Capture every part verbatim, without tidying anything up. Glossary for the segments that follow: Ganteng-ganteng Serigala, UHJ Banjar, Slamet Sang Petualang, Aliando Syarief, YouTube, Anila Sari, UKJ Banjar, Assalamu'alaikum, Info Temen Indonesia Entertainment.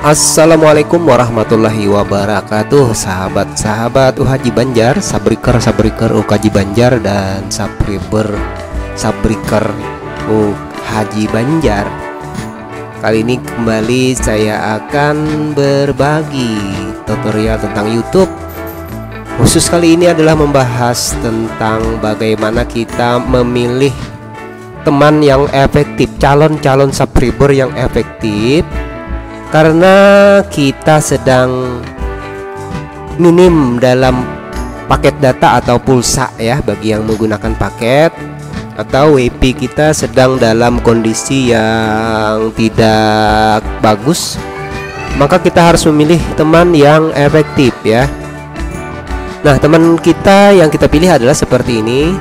Assalamualaikum warahmatullahi wabarakatuh, sahabat-sahabat U H J Banjar, sabriker-sabriker U K J Banjar, dan sabriber sabriker U H J Banjar. Kali ini kembali saya akan berbagi tutorial tentang YouTube. Khusus kali ini adalah membahas tentang bagaimana kita memilih teman yang efektif, calon-calon sabriber yang efektif, karena kita sedang minim dalam paket data atau pulsa ya, bagi yang menggunakan paket, atau W I P kita sedang dalam kondisi yang tidak bagus, maka kita harus memilih teman yang efektif ya. Nah, teman kita yang kita pilih adalah seperti ini.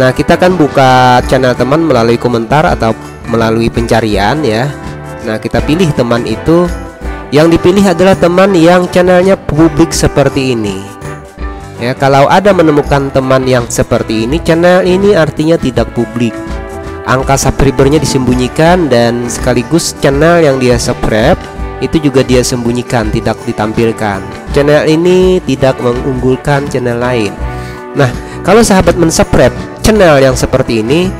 Nah, kita akan buka channel teman melalui komentar atau melalui pencarian ya. Nah, kita pilih teman itu. Yang dipilih adalah teman yang channelnya publik seperti ini ya. Kalau ada menemukan teman yang seperti ini, channel ini artinya tidak publik, angka subscribernya disembunyikan, dan sekaligus channel yang dia subscribe itu juga dia sembunyikan, tidak ditampilkan. Channel ini tidak mengunggulkan channel lain. Nah, kalau sahabat mensubscribe channel yang seperti ini,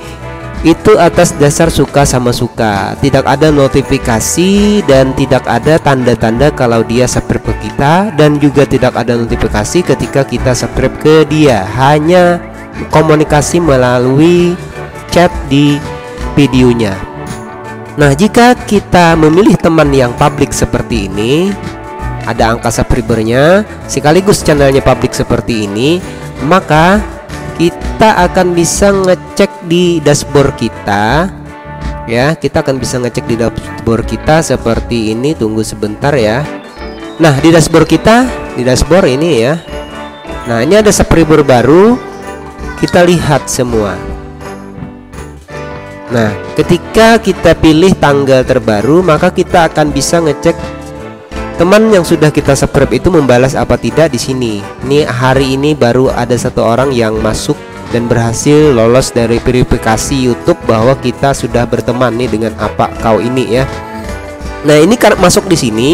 itu atas dasar suka sama suka, tidak ada notifikasi dan tidak ada tanda-tanda kalau dia subscribe ke kita, dan juga tidak ada notifikasi ketika kita subscribe ke dia. Hanya komunikasi melalui chat di videonya. Nah, jika kita memilih teman yang publik seperti ini, ada angka subscribernya sekaligus channelnya publik seperti ini, maka kita akan bisa ngecek di dashboard kita ya. Kita akan bisa ngecek di dashboard kita seperti ini. Tunggu sebentar ya. Nah, di dashboard kita, di dashboard ini ya. Nah, ini ada subscriber baru, kita lihat semua. Nah, ketika kita pilih tanggal terbaru, maka kita akan bisa ngecek teman yang sudah kita subscribe itu membalas apa tidak di sini. Ini hari ini baru ada satu orang yang masuk dan berhasil lolos dari verifikasi YouTube bahwa kita sudah berteman nih dengan apa kau ini ya. Nah, ini masuk di sini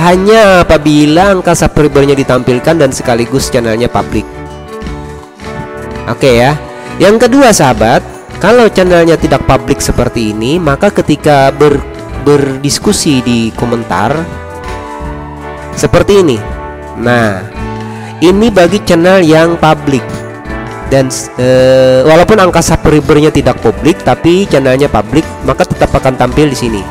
hanya apabila angka subscribernya ditampilkan dan sekaligus channelnya publik. Oke ya. Yang kedua sahabat, kalau channelnya tidak publik seperti ini, maka ketika ber, berdiskusi di komentar seperti ini. Nah, ini bagi channel yang publik, dan e, walaupun angka subscribernya tidak publik tapi channelnya publik, maka tetap akan tampil di sini.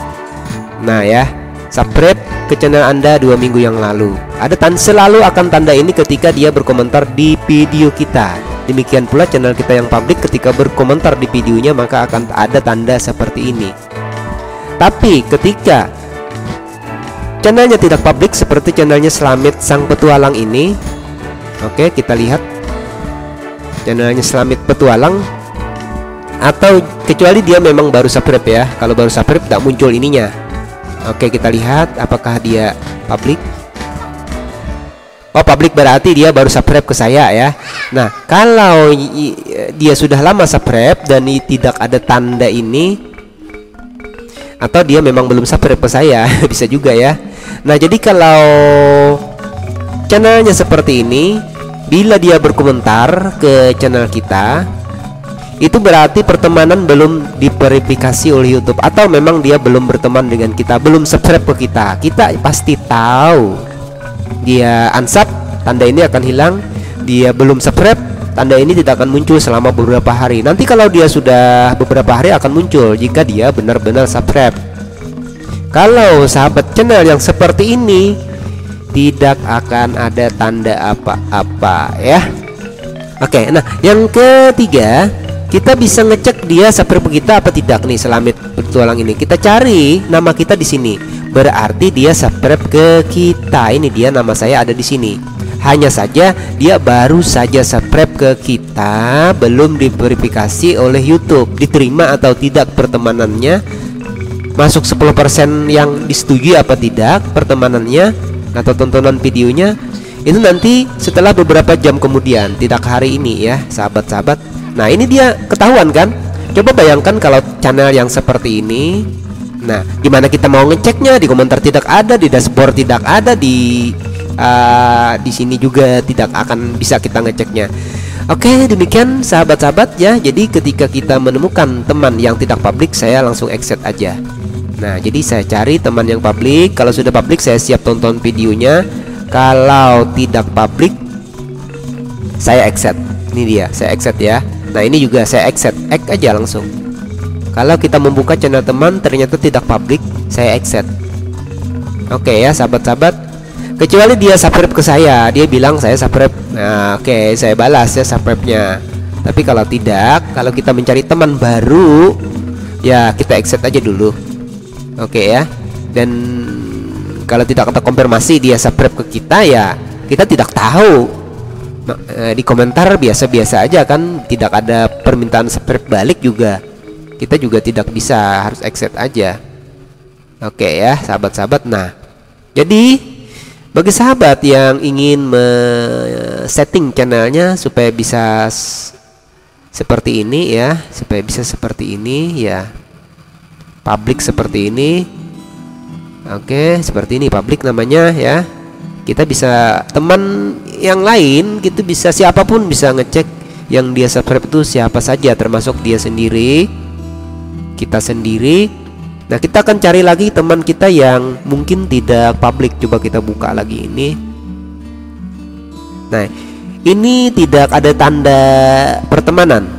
Nah ya, subscribe ke channel Anda dua minggu yang lalu, ada tanda, selalu akan tanda ini ketika dia berkomentar di video kita. Demikian pula channel kita yang publik, ketika berkomentar di videonya maka akan ada tanda seperti ini. Tapi ketika channelnya tidak publik seperti channelnya Slamet Sang Petualang ini. Oke, kita lihat channelnya Slamet Petualang, atau kecuali dia memang baru subscribe ya. Kalau baru subscribe tidak muncul ininya. Oke, kita lihat apakah dia publik. Oh, publik berarti dia baru subscribe ke saya ya. Nah, kalau dia sudah lama subscribe dan tidak ada tanda ini, atau dia memang belum subscribe ke saya bisa juga ya. Nah, jadi kalau channelnya seperti ini, bila dia berkomentar ke channel kita, itu berarti pertemanan belum diverifikasi oleh YouTube, atau memang dia belum berteman dengan kita, belum subscribe ke kita. Kita pasti tahu dia unsub, tanda ini akan hilang. Dia belum subscribe, tanda ini tidak akan muncul selama beberapa hari. Nanti kalau dia sudah beberapa hari akan muncul jika dia benar-benar subscribe. Kalau sahabat channel yang seperti ini tidak akan ada tanda apa-apa ya. Oke, nah yang ketiga, kita bisa ngecek dia subscribe kita apa tidak nih. Slamet Petualang ini kita cari nama kita di sini, berarti dia subscribe ke kita. Ini dia, nama saya ada di sini. Hanya saja dia baru saja subscribe ke kita, belum diverifikasi oleh YouTube. Diterima atau tidak pertemanannya, masuk sepuluh persen yang disetujui apa tidak pertemanannya atau tontonan videonya, itu nanti setelah beberapa jam kemudian, tidak hari ini ya sahabat-sahabat. Nah, ini dia, ketahuan kan? Coba bayangkan kalau channel yang seperti ini. Nah, gimana kita mau ngeceknya? Di komentar tidak ada, di dashboard tidak ada, di uh, di sini juga tidak akan bisa kita ngeceknya. Oke, demikian sahabat-sahabat ya. Jadi ketika kita menemukan teman yang tidak publik, saya langsung exit aja. Nah, jadi saya cari teman yang publik. Kalau sudah publik, saya siap tonton videonya. Kalau tidak publik, saya exit. Ini dia, saya exit ya. Nah, ini juga saya exit, X aja langsung. Kalau kita membuka channel teman ternyata tidak publik, saya exit. Oke ya sahabat-sahabat, kecuali dia subscribe ke saya, dia bilang saya subscribe. Nah, oke, saya balas ya subscribe-nya. Tapi kalau tidak, kalau kita mencari teman baru, ya kita exit aja dulu. Oke ya. Dan kalau tidak ada konfirmasi dia subscribe ke kita, ya kita tidak tahu. Di komentar biasa-biasa aja kan, tidak ada permintaan subscribe balik juga. Kita juga tidak bisa, harus exit aja. Oke ya sahabat-sahabat. Nah, jadi bagi sahabat yang ingin setting channelnya supaya bisa seperti ini ya, supaya bisa seperti ini ya, public seperti ini. Oke, seperti ini public namanya ya. Kita bisa teman yang lain, kita bisa siapapun bisa ngecek yang dia subscribe itu siapa saja, termasuk dia sendiri, kita sendiri. Nah, kita akan cari lagi teman kita yang mungkin tidak publik. Coba kita buka lagi ini. Nah, ini tidak ada tanda pertemanan.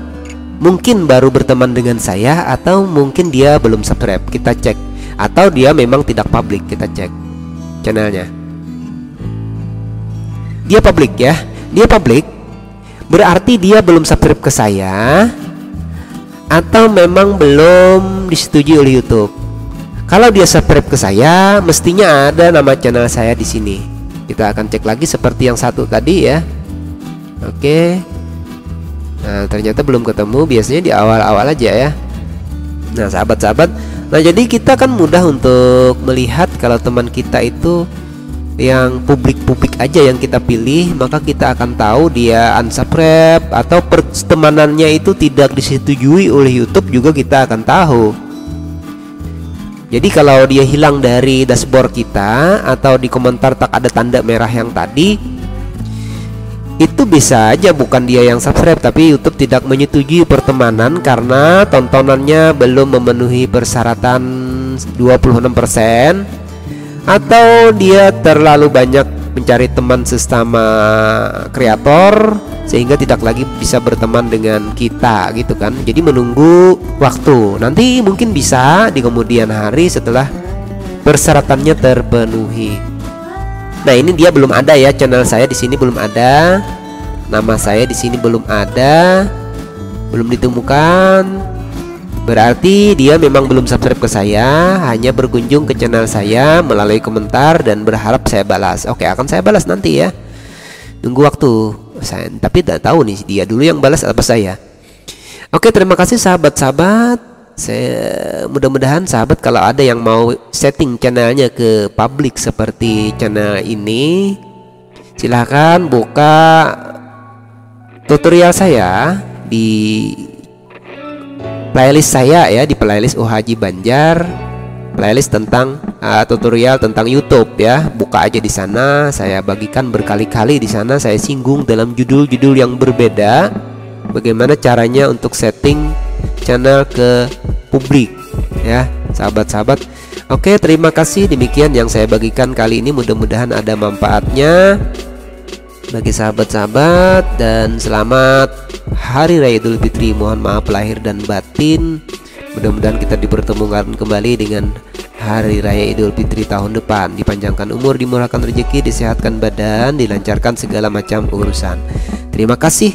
Mungkin baru berteman dengan saya, atau mungkin dia belum subscribe. Kita cek, atau dia memang tidak publik. Kita cek channelnya. Dia publik ya, dia publik, berarti dia belum subscribe ke saya, atau memang belum disetujui oleh YouTube. Kalau dia subscribe ke saya, mestinya ada nama channel saya di sini. Kita akan cek lagi seperti yang satu tadi ya. Oke. Nah, ternyata belum ketemu, biasanya di awal-awal aja ya. Nah, sahabat-sahabat. Nah, jadi kita kan mudah untuk melihat kalau teman kita itu yang publik-publik aja yang kita pilih, maka kita akan tahu dia unsubscribe atau pertemanannya itu tidak disetujui oleh YouTube juga kita akan tahu. Jadi kalau dia hilang dari dashboard kita atau di komentar tak ada tanda merah yang tadi, itu bisa aja bukan dia yang subscribe, tapi YouTube tidak menyetujui pertemanan karena tontonannya belum memenuhi persyaratan dua puluh enam persen, atau dia terlalu banyak mencari teman sesama kreator sehingga tidak lagi bisa berteman dengan kita gitu kan. Jadi menunggu waktu, nanti mungkin bisa di kemudian hari setelah persyaratannya terpenuhi. Nah, ini dia belum ada ya, channel saya di sini belum ada, nama saya di sini belum ada, belum ditemukan. Berarti dia memang belum subscribe ke saya, hanya berkunjung ke channel saya melalui komentar dan berharap saya balas. Oke, akan saya balas nanti ya. Tunggu waktu. Saya tapi tidak tahu nih dia dulu yang balas apa saya. Oke, terima kasih sahabat-sahabat. Saya mudah-mudahan sahabat kalau ada yang mau setting channelnya ke publik seperti channel ini, silahkan buka tutorial saya di playlist saya ya, di playlist U H J Banjar, playlist tentang uh, tutorial tentang YouTube ya. Buka aja di sana, saya bagikan berkali-kali di sana, saya singgung dalam judul-judul yang berbeda bagaimana caranya untuk setting channel ke publik ya sahabat-sahabat. Oke, terima kasih, demikian yang saya bagikan kali ini, mudah-mudahan ada manfaatnya bagi sahabat-sahabat. Dan selamat Hari Raya Idul Fitri, mohon maaf lahir dan batin. Mudah-mudahan kita dipertemukan kembali dengan Hari Raya Idul Fitri tahun depan. Dipanjangkan umur, dimurahkan rezeki, disehatkan badan, dilancarkan segala macam urusan. Terima kasih.